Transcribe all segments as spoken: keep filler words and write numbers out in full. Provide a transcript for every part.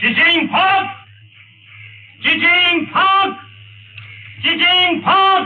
Xi Jinping! Xi Jinping! Xi Jinping!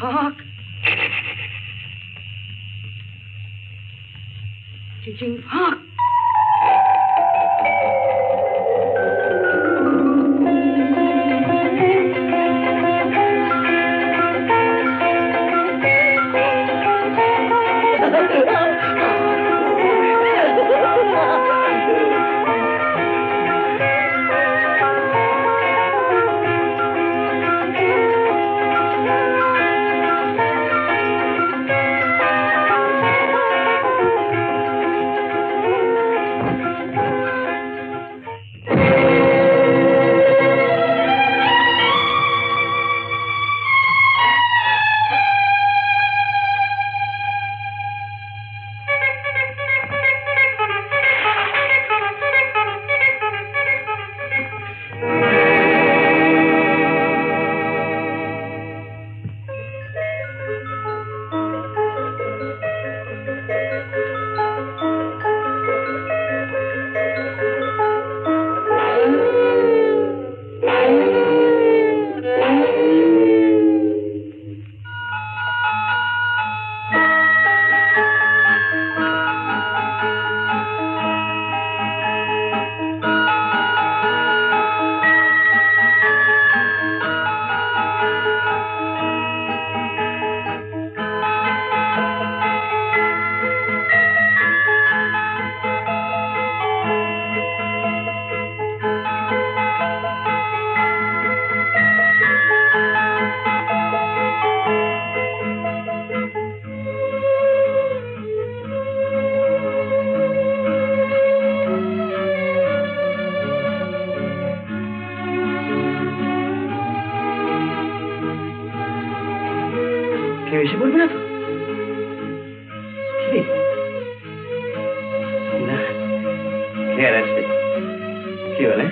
Park. Teaching Park. বেশি বলবি না তো? কি বলে?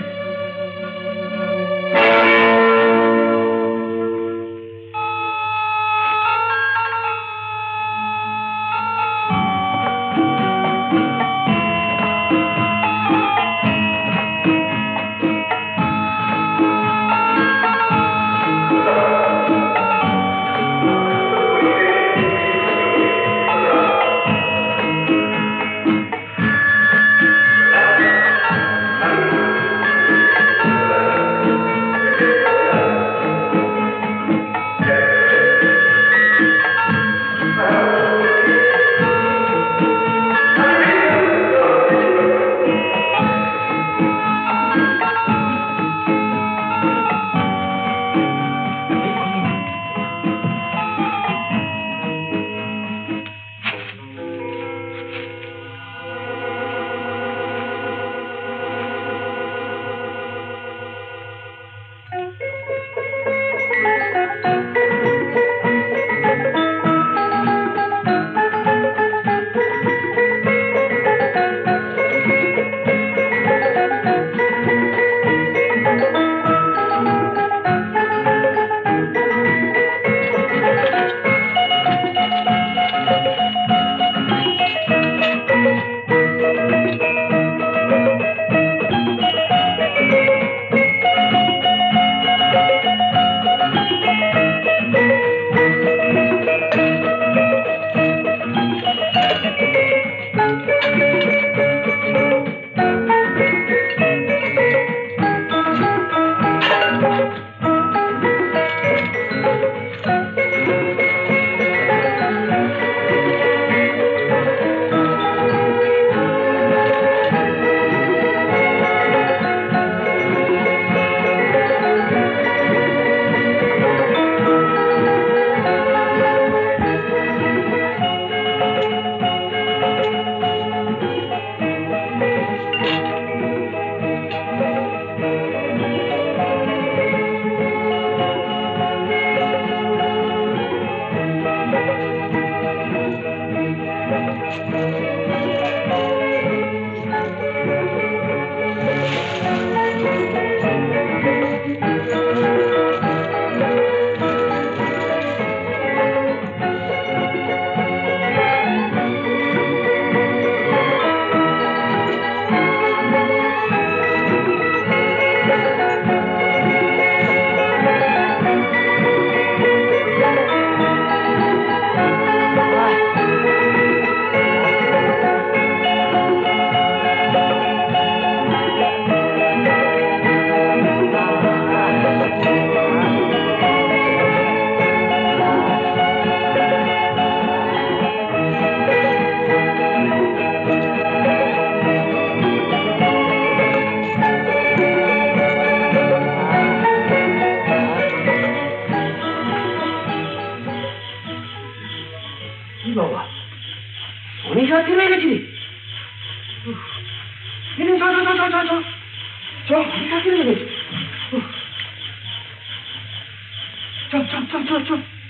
চল চল চল চল চল